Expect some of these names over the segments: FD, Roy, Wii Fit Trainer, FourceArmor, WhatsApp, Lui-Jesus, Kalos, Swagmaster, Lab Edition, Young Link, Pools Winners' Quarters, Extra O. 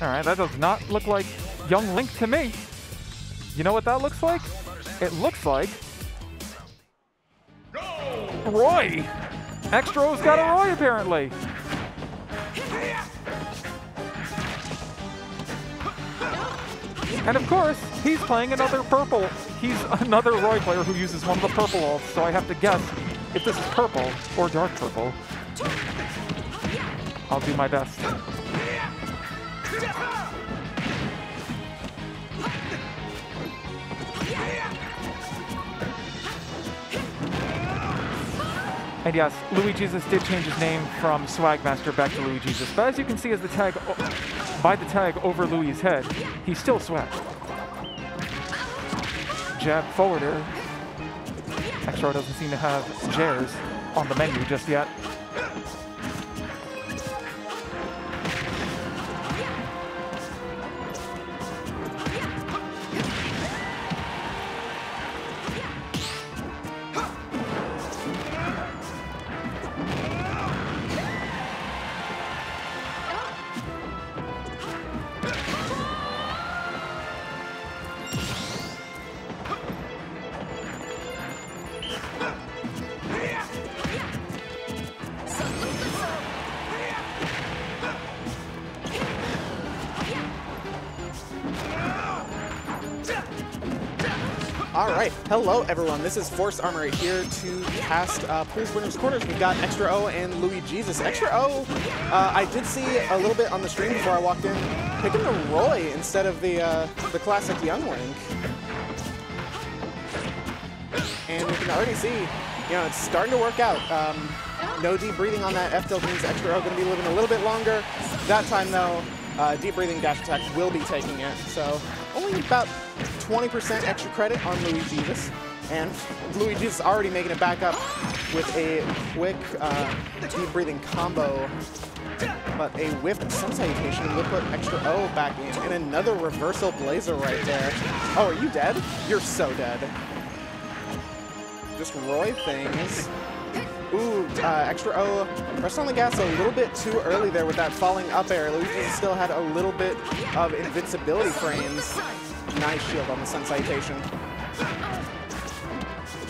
Alright, that does not look like Young Link to me. You know what that looks like? It looks like... Roy! Extra O's got a Roy, apparently! And of course, he's playing another purple. He's another Roy player who uses one of the purple alts, so I have to guess if this is purple or dark purple. I'll do my best. And yes, Lui-Jesus did change his name from Swagmaster back to Lui-Jesus. But as you can see, as the tag by the tag over Louis' head, he's still Swag. Jab forwarder. Extra doesn't seem to have jabs on the menu just yet. Alright, hello everyone, this is FourceArmor here to cast Pools Winners' Quarters. We've got Extra O and Lui-Jesus. Extra O, I did see a little bit on the stream before I walked in, picking the Roy instead of the classic Young Link. And we can already see, you know, it's starting to work out. No deep breathing on that F-tilt means Extra O going to be living a little bit longer. That time though, deep breathing dash attack will be taking it, so only about 20% extra credit on Lui-Jesus, and Lui-Jesus already making it back up with a quick deep breathing combo, but a whipped sun salutation will put Extra O back in, and another reversal blazer right there. Oh, are you dead? You're so dead. Just Roy things. Ooh, Extra O pressed on the gas a little bit too early there with that falling up air. Lui-Jesus still had a little bit of invincibility frames. Nice shield on the sun salutation.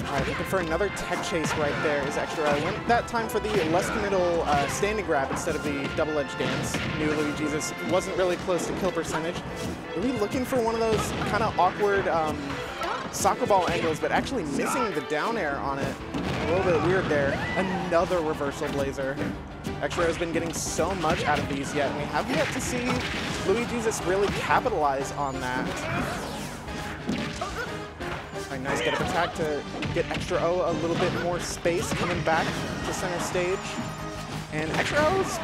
Alright, looking for another tech chase right there is Extra O. Went that time for the less committal standing grab instead of the double-edged dance. New Lui-Jesus wasn't really close to kill percentage. Lui looking for one of those kind of awkward soccer ball angles, but actually missing the down air on it. A little bit weird there. Another reversal blazer. Extra O has been getting so much out of these yet, and we have yet to see Lui-Jesus really capitalize on that. A nice get up attack to get Extra O a little bit more space coming back to center stage. And Extra O's,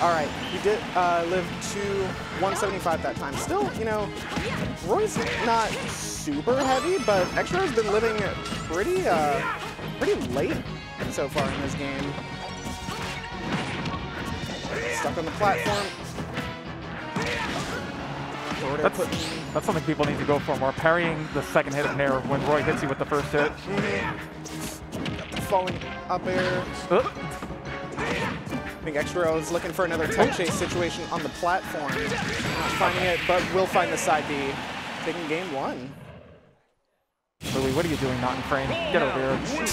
all right, he did live to 175 that time. Still, you know, Roy's not super heavy, but Extra O's been living pretty, pretty late so far in this game. Stuck on the platform. That's something people need to go for more. Parrying the second hit of Nair when Roy hits you with the first hit. Falling up air. I think Extra O is looking for another tech chase situation on the platform. Not finding it, but will find the side B. Taking game one. Louis, what are you doing not in frame? Get over here.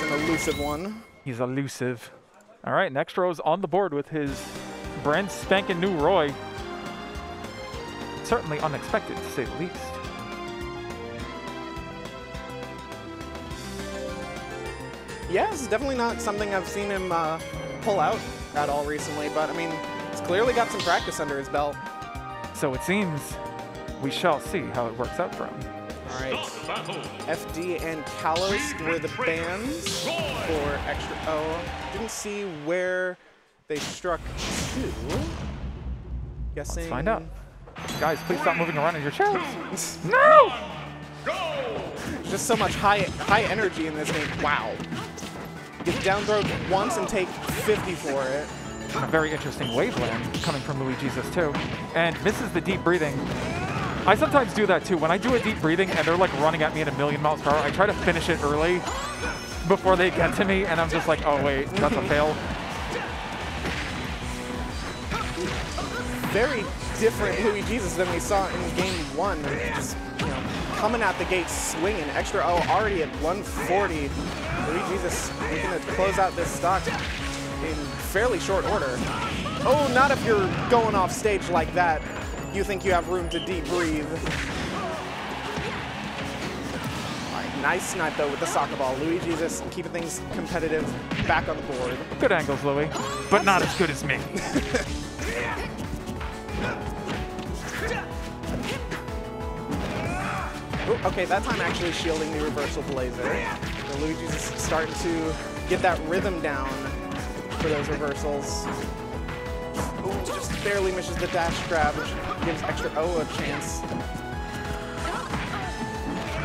An elusive one. He's elusive. All right, next row's on the board with his brand spanking new Roy. Certainly unexpected, to say the least. Yeah, this is definitely not something I've seen him pull out at all recently, but I mean, he's clearly got some practice under his belt. So it seems. We shall see how it works out for him. All right, FD and Kalos were the bans for Extra O. Didn't see where they struck to. Guessing. Let's find out. Guys, please stop moving around in your chairs. No! Just so much high energy in this game. Wow. Get down throw once and take 50 for it. A very interesting wavelength coming from Lui-Jesus too. And misses the deep breathing. I sometimes do that too. When I do a deep breathing and they're like running at me at a million miles per hour, I try to finish it early before they get to me, and I'm just like, oh wait, that's a fail. very different Lui-Jesus than we saw in Game 1. Just, you know, coming out the gate swinging. Extra O already at 140. Lui-Jesus looking to close out this stock in fairly short order. Oh, not if you're going off stage like that. You think you have room to deep breathe. Nice night, though, with the soccer ball. Lui-Jesus keeping things competitive back on the board. Good angles, Lui, but not as good as me. Ooh, okay, that time actually shielding the reversal blazer. So Lui-Jesus starting to get that rhythm down for those reversals. Ooh, just barely misses the dash grab, which gives Extra O a chance.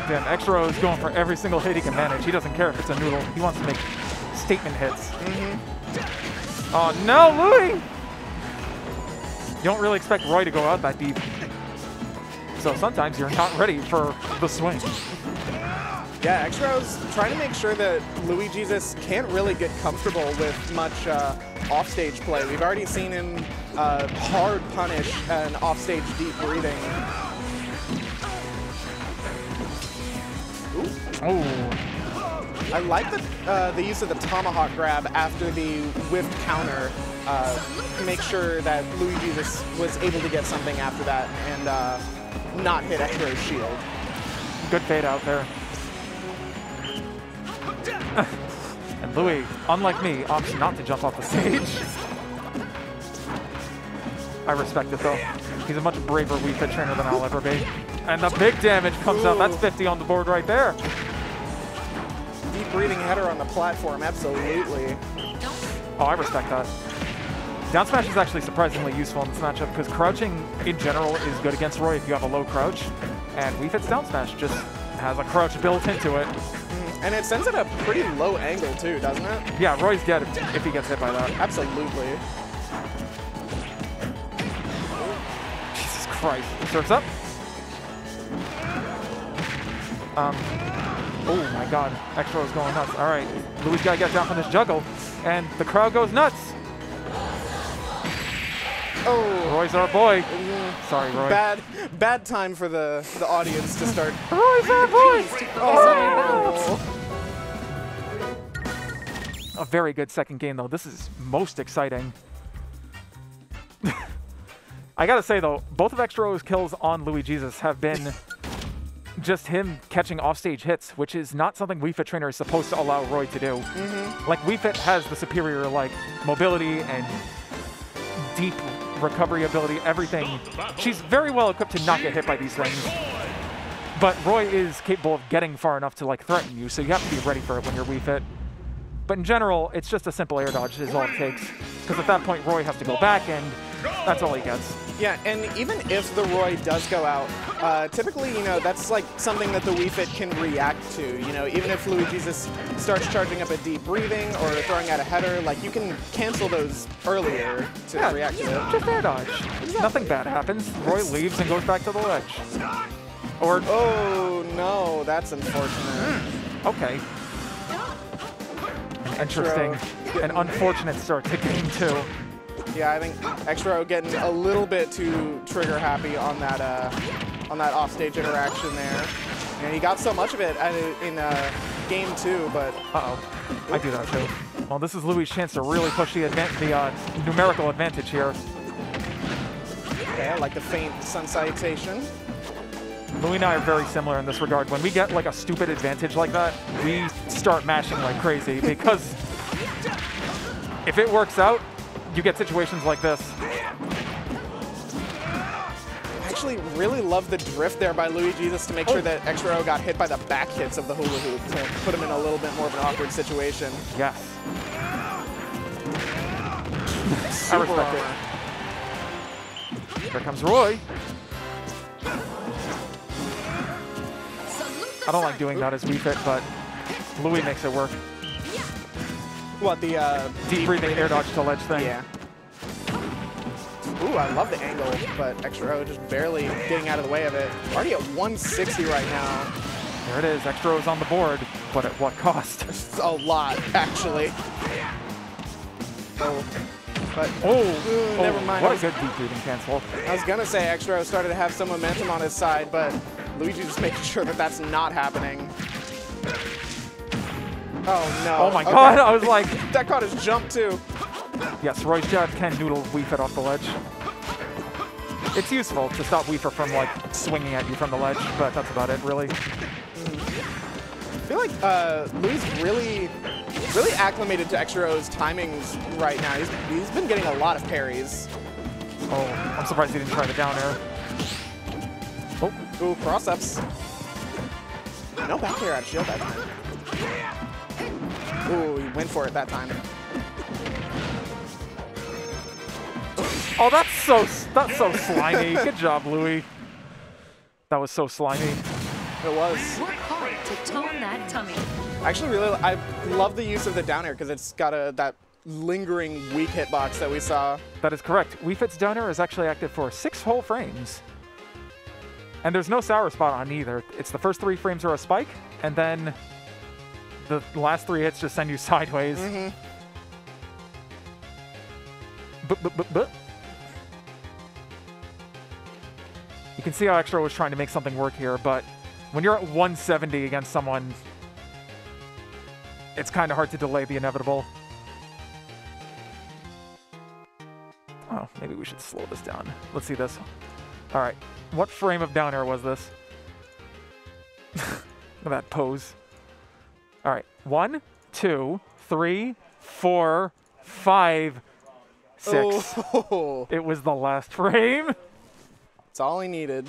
Then Extra O is going for every single hit he can manage. He doesn't care if it's a noodle. He wants to make statement hits. Mm-hmm. Oh, no, Lui! You don't really expect Roy to go out that deep. So sometimes you're not ready for the swing. Yeah, Extra O's trying to make sure that Lui-Jesus can't really get comfortable with much offstage play. We've already seen him hard punish an offstage deep breathing. Oh. I like the use of the tomahawk grab after the whiffed counter to make sure that Lui-Jesus was able to get something after that and not hit Extra O's shield. Good fade out there. And Lui, unlike me, opts not to jump off the stage. I respect it, though. He's a much braver Wii Fit Trainer than I'll ever be. And the big damage comes out. That's 50 on the board right there. Deep breathing header on the platform, absolutely. Oh, I respect that. Down smash is actually surprisingly useful in this matchup because crouching in general is good against Roy if you have a low crouch. And Wii Fit's down smash just has a crouch built into it. And it sends it at a pretty low angle too, doesn't it? Yeah, Roy's dead if he gets hit by that. Absolutely. Jesus Christ. Serves up. Oh my god, Extra O's going nuts. Alright, Lui's gotta get down from this juggle, and the crowd goes nuts. Oh, Roy's our boy. Sorry, Roy. Bad time for the audience to start. Roy's our boy! Oh. Oh. A very good second game, though. This is most exciting. I gotta say, though, both of Extra O's kills on Lui-Jesus have been just him catching offstage hits, which is not something Wii Fit Trainer is supposed to allow Roy to do. Mm-hmm. Like, Wii Fit has the superior, like, mobility and deep recovery ability, everything. She's very well equipped to not get hit by these things. But Roy is capable of getting far enough to, like, threaten you, so you have to be ready for it when you're Wii Fit. But in general, it's just a simple air dodge is all it takes. Because at that point, Roy has to go back, and that's all he gets. Yeah, and even if the Roy does go out, typically, you know, that's like something that the Wii Fit can react to. You know, even if Lui-Jesus starts charging up a deep breathing or throwing out a header, like, you can cancel those earlier to react to it. Just air dodge. Exactly. Nothing bad happens. Roy leaves and goes back to the ledge. Or... Oh, no, that's unfortunate. Okay. An interesting and unfortunate start to Game 2. Yeah, I think Extra O getting a little bit too trigger happy on that offstage interaction there. And he got so much of it in Game 2, but uh-oh, I do that too. Well, this is Lui's chance to really push the numerical advantage here. Okay, I like the faint sun salutation. Lui and I are very similar in this regard. When we get like a stupid advantage like that, we start mashing like crazy because if it works out, you get situations like this. I actually really love the drift there by Lui-Jesus to make sure that Extra O got hit by the back hits of the hula hoop to put him in a little bit more of an awkward situation. Yes. I respect it. Here comes Roy. I don't like doing that as Wii Fit, but Lui makes it work. What, the deep breathing air dodge to ledge thing? Yeah. Ooh, I love the angle, but Extra O just barely getting out of the way of it. Already at 160 right now. There it is. Extra O's on the board, but at what cost? It's a lot, actually. Oh. But never mind. What a good deep breathing cancel. I was going to say Extra O started to have some momentum on his side, but Luigi just making sure that that's not happening. Oh, no. Oh, my God. I was like... that caught his jump, too. Yes, Roy's jab can noodle Wii Fit off the ledge. It's useful to stop Wii Fit from, like, swinging at you from the ledge, but that's about it, really. I feel like Lui's really acclimated to Extra O's timings right now. He's been getting a lot of parries. Oh, I'm surprised he didn't try the down air. Oh, ooh, cross-ups. No back air out of shield that time. Ooh, he went for it that time. Oh, that's so slimy. Good job, Lui. That was so slimy. It was. Work hard to tone that tummy. Actually, really, I love the use of the down air because it's got that lingering weak hitbox that we saw. That is correct. Wii Fit's down air is actually active for 6 whole frames. And there's no sour spot on either. It's the first 3 frames are a spike, and then the last 3 hits just send you sideways. But you can see how Extra was trying to make something work here, but when you're at 170 against someone, it's kind of hard to delay the inevitable. Oh, maybe we should slow this down. Let's see this. All right. What frame of down air was this? Look at that pose. All right. 1, 2, 3, 4, 5, 6. Oh. It was the last frame. It's all he needed.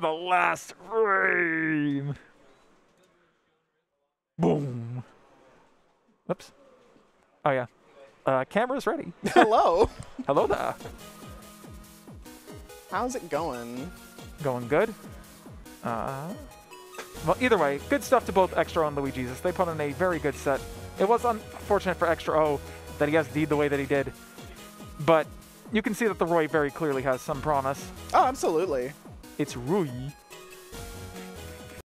The last frame. Boom. Oops. Oh, yeah. Camera's ready. Hello. Hello there. How's it going? Going good. Well, either way, good stuff to both Extra O and Lui-Jesus. They put on a very good set. It was unfortunate for Extra O that he has D'd the way that he did. But you can see that the Roy very clearly has some promise. Oh, absolutely. It's Roy.